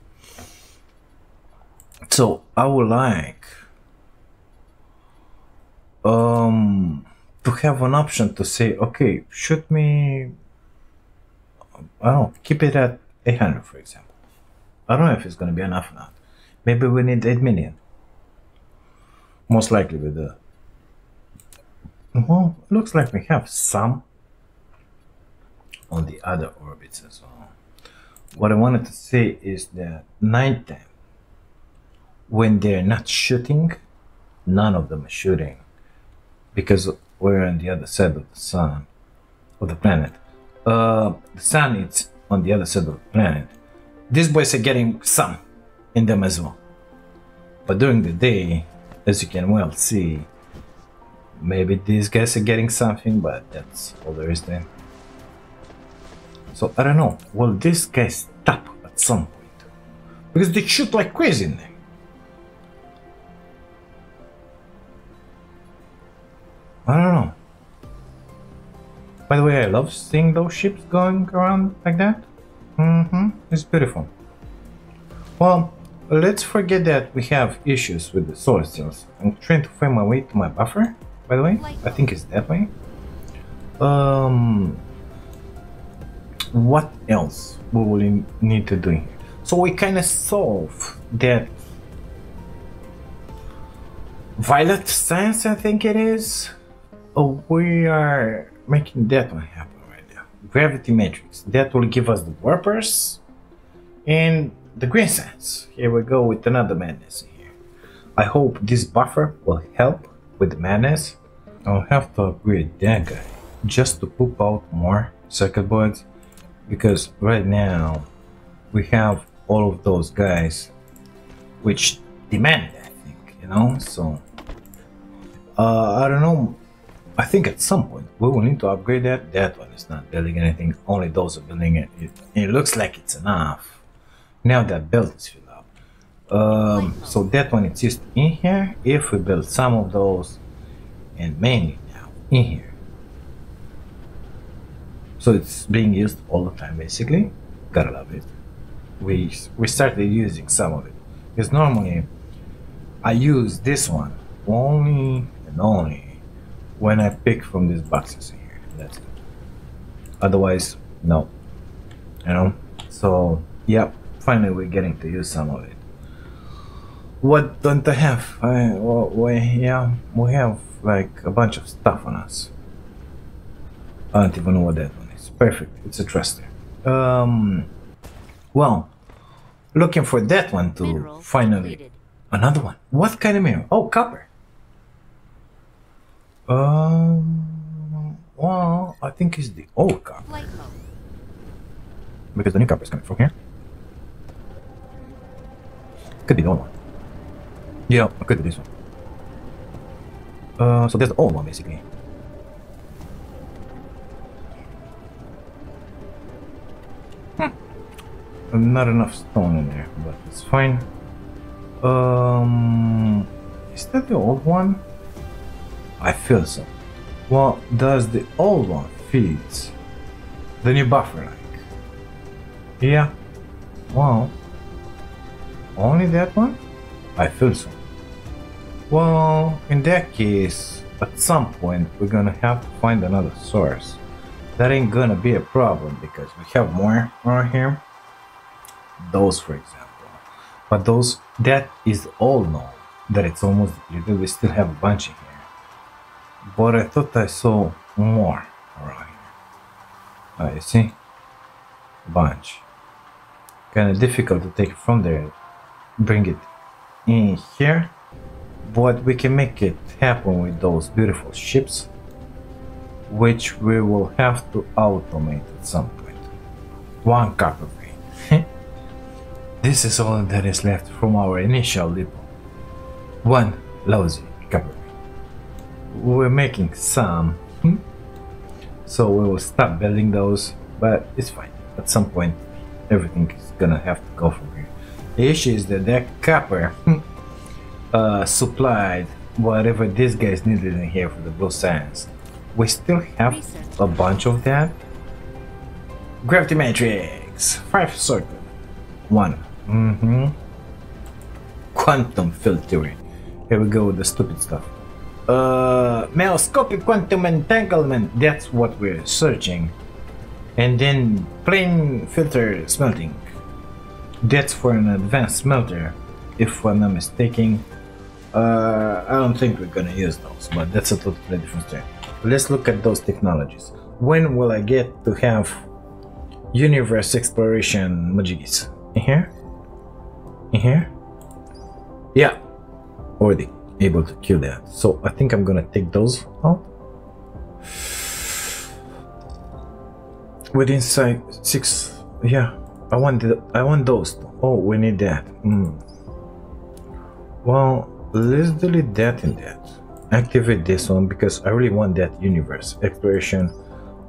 So I would like to have an option to say, okay, shoot me, I don't know, keep it at 800 for example. I don't know if it's gonna be enough or not. Maybe we need 8 million. Most likely with the... Well, looks like we have some on the other orbits as well. What I wanted to say is that nighttime, when they're not shooting, none of them are shooting, because we're on the other side of the sun, of the planet. The sun is on the other side of the planet. These boys are getting sun in them as well. But during the day, as you can well see, maybe these guys are getting something, but that's all there is there. So I don't know, will these guys stop at some point? Because they shoot like crazy in there. I don't know. By the way, I love seeing those ships going around like that. It's beautiful. Well, let's forget that we have issues with the solar cells. I'm trying to find my way to my buffer, by the way. I think it's that way. what else we will need to do? So we kind of solve that violet science, I think it is. Oh, we are making that one happen right now. Gravity matrix, that will give us the warpers and the green science. Here we go with another madness in here. I hope this buffer will help with the madness. I'll have to upgrade that guy just to poop out more circuit boards, because right now we have all of those guys which demand that, I think, you know. So I don't know, I think at some point we will need to upgrade that. That one is not building anything, only those are building it. It looks like it's enough now that belt is filled up. So that one is just in here. If we build some of those, and mainly now in here, so it's being used all the time basically. Gotta love it. We started using some of it, because normally I use this one only and only when I pick from these boxes here. That's it. Otherwise, no. You know? So, yeah, finally we're getting to use some of it. What don't I have? We have like a bunch of stuff on us. I don't even know what that one is. Perfect, it's a thruster. Well, looking for that one to mineral finally completed. Another one. What kind of mineral? Oh, copper. Well, I think it's the old copper, because the new copper is coming from here. Could be the old one. Yeah, I could do this one. So there's the old one basically. Not enough stone in there, but it's fine. Is that the old one? I feel so. Well, does the old one feed the new buffer like? Yeah. Well, only that one? I feel so. Well, in that case, at some point we're gonna have to find another source. That ain't gonna be a problem, because we have more around here. Those, for example. But those, that is all known, that it's almost depleted. We still have a bunch in here. But I thought I saw more around here. You see? A bunch. Kind of difficult to take it from there, bring it in here. But we can make it happen with those beautiful ships, which we will have to automate at some point. One copper vein. This is all that is left from our initial depot. One lousy copper vein. We're making some, so we will stop building those, but it's fine. At some point everything is gonna have to go from here. The issue is that that copper supplied whatever these guys needed in here for the blue science. We still have a bunch of that. Gravity matrix, 5 circle, 1. Quantum field theory. Here we go with the stupid stuff. Mesoscopic quantum entanglement, that's what we're searching. And then plane filter smelting, that's for an advanced smelter, if I'm not mistaken. I don't think we're gonna use those, but that's a totally different story. Let's look at those technologies. When will I get to have universe exploration majigis? In here? In here? Yeah, already able to kill that. So I think I'm gonna take those out within 6. Yeah, I want those two. Oh, we need that. Well, let's delete that and that. Activate this one, because I really want that universe exploration.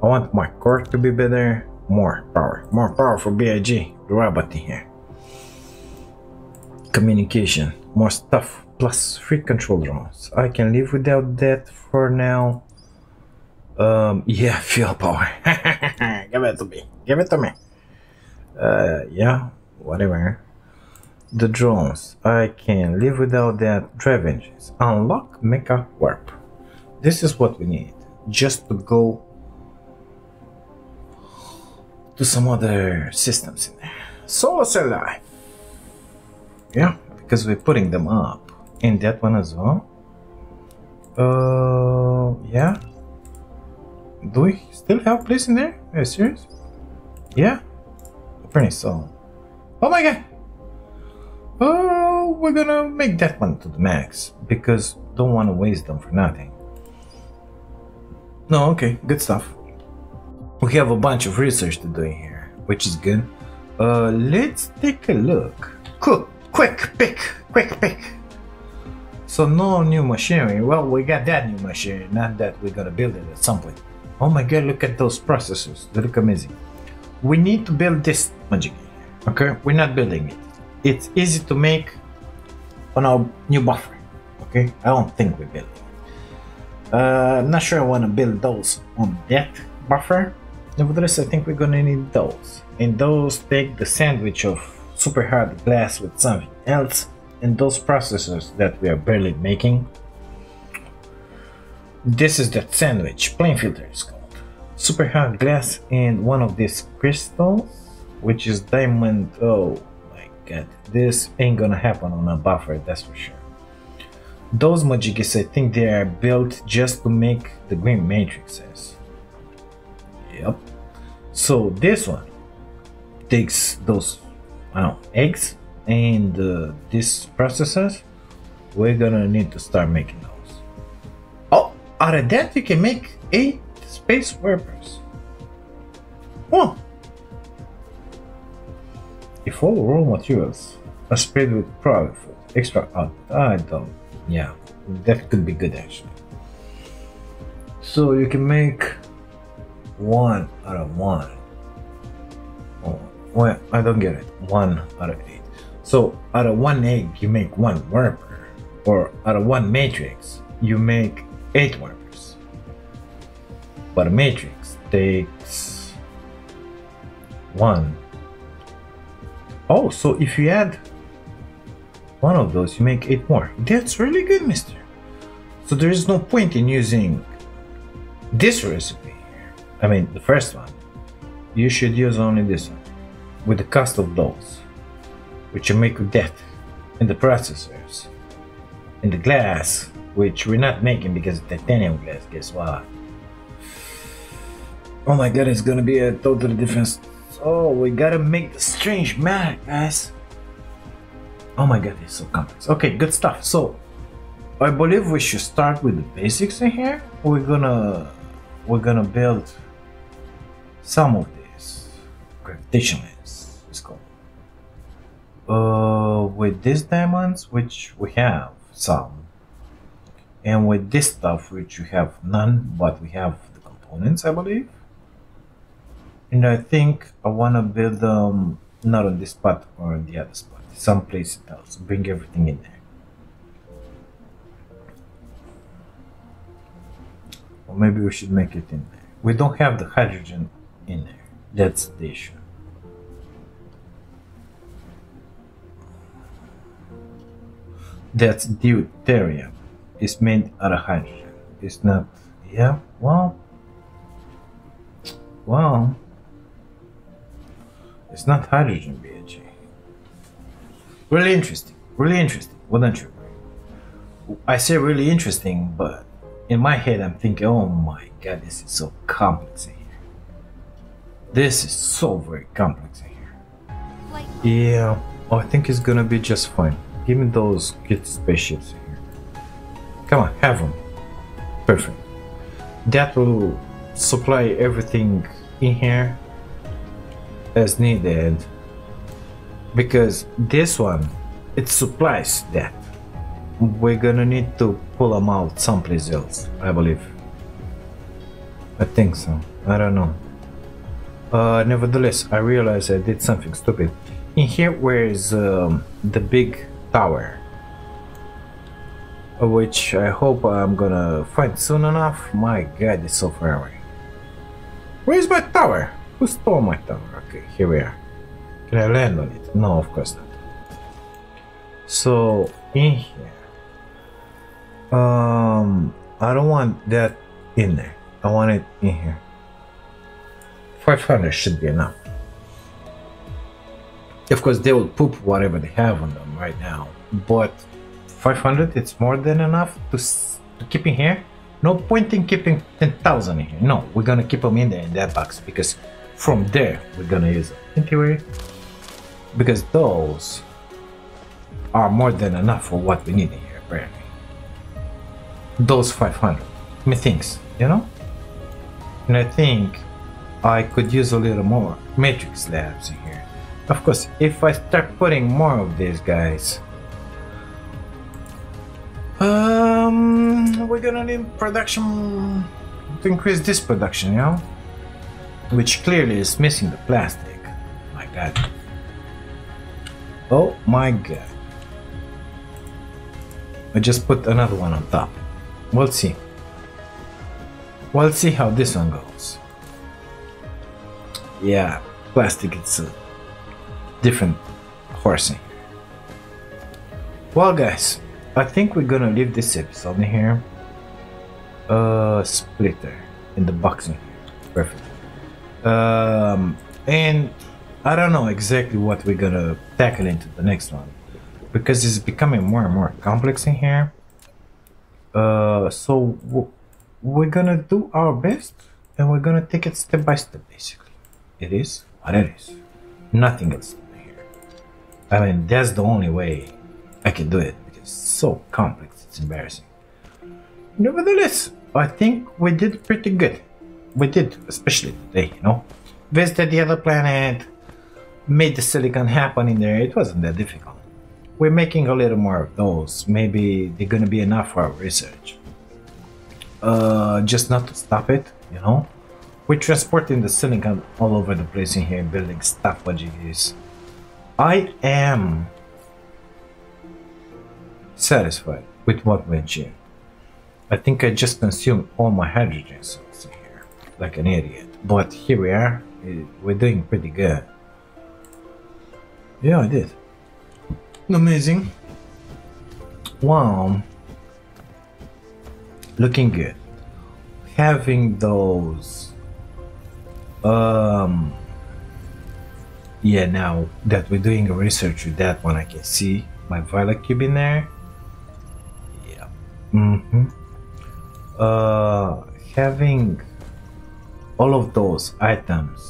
I want my core to be better. More power for BIG robot in here. Communication, more stuff, plus free control drones. I can live without that for now. Yeah, fuel power. Give it to me. Yeah, whatever. The drones, I can live without that. Drive engines, unlock mecha warp. This is what we need, just to go to some other systems in there. Solar cellar. Yeah, because we're putting them up. And that one as well. Yeah. Do we still have place in there? Are you serious? Yeah. Apparently so. Oh my god. Oh, we're gonna make that one to the max. Because don't want to waste them for nothing. No, okay. Good stuff. We have a bunch of research to do in here, which is good. Let's take a look. Cool. Quick pick. Quick pick. So no new machinery. Well, we got that new machinery. Not that we're gonna build it at some point. Oh my god, look at those processors. They look amazing. We need to build this magic. Okay, we're not building it. It's easy to make on our new buffer. Okay, I don't think we build it. I'm not sure I want to build those on that buffer. Nevertheless, I think we're gonna need those. And those take the sandwich of super hard glass with something else. And those processors that we are barely making. This is that sandwich. Plane filter is called. Super hard glass and one of these crystals, which is diamond. Oh my god, this ain't gonna happen on a buffer, that's for sure. Those Majigis, I think they are built just to make the green matrices. Yep. So this one takes those, I don't know, eggs. And these processors, we're gonna need to start making those. Oh, out of that you can make 8 space warpers. Whoa! If all raw materials are spread with product food, extra output, I don't, yeah, that could be good actually. So you can make 1 out of 1. Oh, well, I don't get it. 1 out of 8. So out of 1 egg, you make 1 warper, or out of 1 matrix, you make 8 warpers. But a matrix takes 1. Oh, so if you add 1 of those, you make 8 more. That's really good, mister. So there is no point in using this recipe here. I mean, the first one. You should use only this one, with the cost of those. Which you make with that, and the processors, and the glass, which we're not making because of titanium glass, guess what? Oh my god, it's gonna be a totally different... Oh, we gotta make the strange matter, guys. Oh my god, it's so complex. Okay, good stuff. So, I believe we should start with the basics in here. We're gonna build some of this gravitation lens, it's called. With these diamonds, which we have some, and with this stuff, which we have none, but we have the components, I believe. And I think I want to build them not on this spot or on the other spot, someplace else. Bring everything in there. Or maybe we should make it in there. We don't have the hydrogen in there. That's the issue. That's deuterium. It's made out of hydrogen. It's not. Yeah. Well. Well. It's not hydrogen, BHA. Really interesting. Really interesting. Wouldn't you agree? I say really interesting, but in my head I'm thinking, oh my god, this is so complex in here. This is so very complex in here. Yeah. Oh, I think it's gonna be just fine. Give me those kid spaceships here. Come on, have them. Perfect. That will supply everything in here as needed. Because this one, it supplies that. We're gonna need to pull them out someplace else, I believe. I think so. I don't know. Nevertheless, I realized I did something stupid. In here, where is the big tower, which I hope I'm gonna find soon enough. My god, it's so far away. Where's my tower? Who stole my tower? Okay, here we are. Can I land on it? No, of course not. So in here, I don't want that in there. I want it in here. 500 should be enough. Of course, they will poop whatever they have on them right now, but 500, it's more than enough to keep in here. No point in keeping 10,000 in here. No, we're gonna keep them in there in that box, because from there we're gonna use them anyway, because those are more than enough for what we need in here, apparently. Those 500, methinks, you know? And I think I could use a little more matrix slabs in here. Of course, if I start putting more of these guys, we're gonna need production to increase this production, you know? Which clearly is missing the plastic. My god. Oh my god. I just put another one on top. We'll see. We'll see how this one goes. Yeah, plastic, it's a different horse. Well, guys, I think we're gonna leave this episode in here. Splitter in the box in here. Perfect. And I don't know exactly what we're gonna tackle into the next one, because it's becoming more and more complex in here. So we're gonna do our best, and we're gonna take it step by step, basically. It is what it is. Nothing else in here. I mean, that's the only way I can do it, because it's so complex, it's embarrassing. Nevertheless, I think we did pretty good. We did, especially today, you know. Visited the other planet, made the silicon happen in there. It wasn't that difficult. We're making a little more of those. Maybe they're gonna be enough for our research. Just not to stop it, you know. We're transporting the silicon all over the place in here, building stuff what it is. I am satisfied with what we achieved. I think I just consumed all my hydrogen cells in here, like an idiot. But here we are, we're doing pretty good. Yeah, I did. Amazing. Wow. Looking good. Having those... yeah, now that we're doing a research with that one, I can see my violet cube in there. Yeah. Having all of those items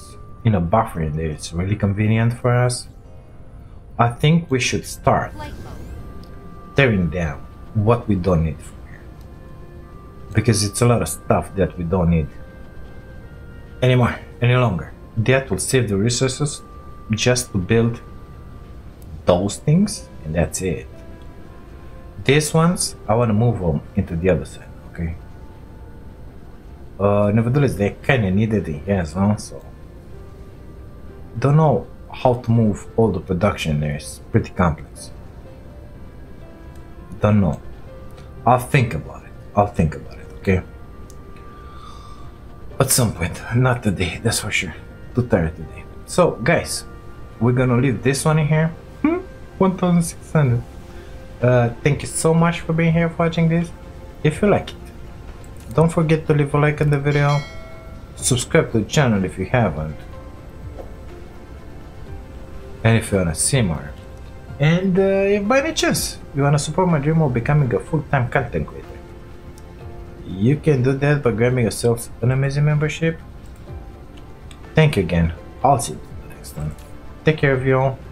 in a buffer in there, it's really convenient for us. I think we should start tearing down what we don't need from here, because it's a lot of stuff that we don't need anymore, any longer. That will save the resources just to build those things, and that's it. These ones, I want to move them into the other side, okay? Nevertheless, they kind of needed it here as well, so... Don't know how to move all the production there, is pretty complex. Don't know. I'll think about it. I'll think about it, okay? At some point, not today, that's for sure. Too tired today. So, guys, we're gonna leave this one in here. 1,600. Thank you so much for being here, for watching this. If you like it, don't forget to leave a like on the video. Subscribe to the channel if you haven't, and if you wanna see more. And if by any chance you wanna support my dream of becoming a full-time content creator, you can do that by grabbing yourself an amazing membership. Thank you again. I'll see you in the next one. Take care of you all.